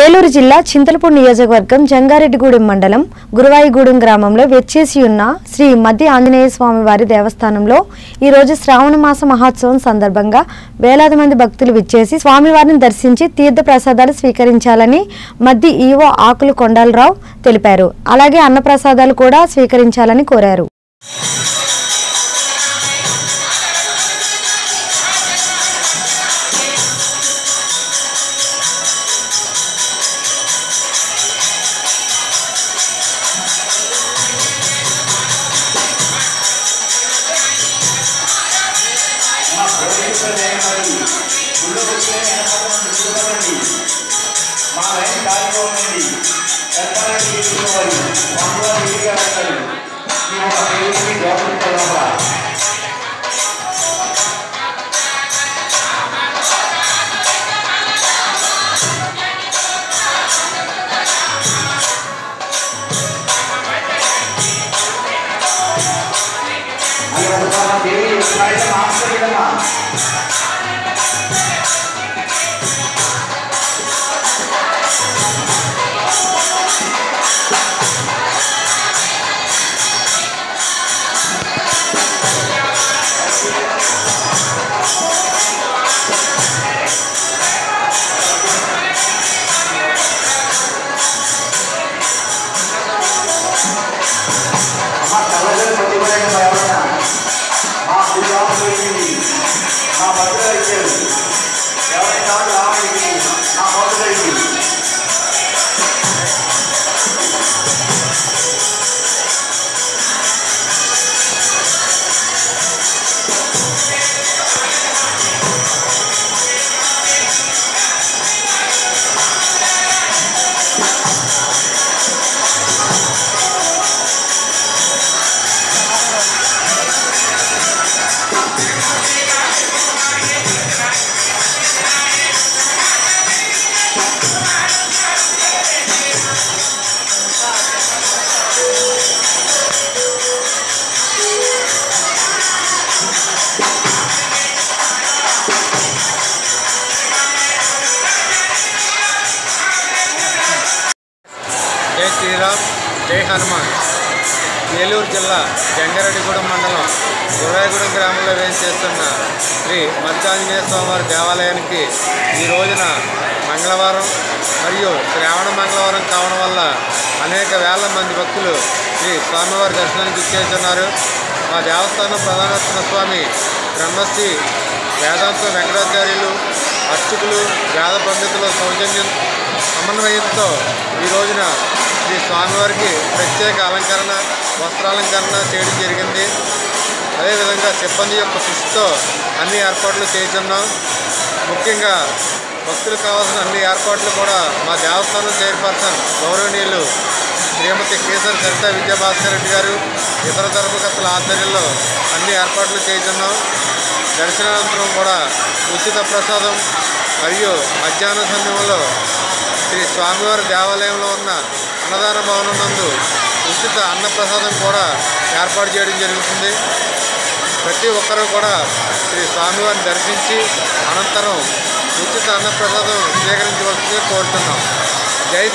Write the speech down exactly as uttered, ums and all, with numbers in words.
ఏలూరు జిల్లా చింతలపూడి నియోజకవర్గం జంగారెడ్డిగూడెం మండలం గురువాయిగూడెం గ్రామంలో వెచ్చేసి ఉన్న శ్రీ మద్ది ఆంజనేయ స్వామి వారి దేవస్థానంలో ఈ రోజు శ్రావణ మాస మహోత్సవం సందర్భంగా వేలాది మంది భక్తులు విచ్చేసి స్వామివారిని దర్శించి తీర్థ ప్రసాదాలు స్వీకరించాలని మద్ది ఈవో ఆకుల కొండలరావు తెలిపారు. అలాగే అన్న ప్రసాదాలు కూడా స్వీకరించాలని కోరారు. జై హనుమాన్. ఏలూరు జిల్లా జంగారెడ్డిగూడెం మండలం గురువాయిగూడెం గ్రామంలో వేయించేస్తున్న శ్రీ మద్ది ఆంజనేయ స్వామివారి దేవాలయానికి ఈ రోజున మంగళవారం మరియు శ్రావణ మంగళవారం కావడం వల్ల అనేక వేల మంది భక్తులు శ్రీ స్వామివారి దర్శనానికి ఇచ్చేస్తున్నారు. మా దేవస్థానం ప్రధానోత్తమ స్వామి బ్రహ్మశ్రీ వేదాంత వెంకటాచార్యులు అర్చకులు వేద పండితుల సౌజన్యం సమన్వయంతో ఈ రోజున శ్రీ స్వామివారికి ప్రత్యేక అలంకరణ వస్త్రాలంకరణ చేయడం జరిగింది. అదేవిధంగా సిబ్బంది యొక్క కృషితో అన్ని ఏర్పాట్లు చేస్తున్నాం. ముఖ్యంగా భక్తులకు కావాల్సిన అన్ని ఏర్పాట్లు కూడా మా దేవస్థానం చైర్పర్సన్ గౌరవనీయులు శ్రీమతి కేసరి సరితా విజయభాస్కర్ రెడ్డి గారు ఇతర ధర్మకర్తల ఆధ్వర్యంలో అన్ని ఏర్పాట్లు చేస్తున్నాం. దర్శనానంతరం కూడా ఉచిత ప్రసాదం మరియు మధ్యాహ్న సమయంలో శ్రీ స్వామివారి దేవాలయంలో ఉన్న అన్నదాన భవనం నందు ఉచిత అన్నప్రసాదం కూడా ఏర్పాటు చేయడం జరుగుతుంది. ప్రతి ఒక్కరూ కూడా శ్రీ స్వామివారిని దర్శించి అనంతరం ఉచిత అన్నప్రసాదం స్వీకరించవలసిందిగా కోరుతున్నాం. జై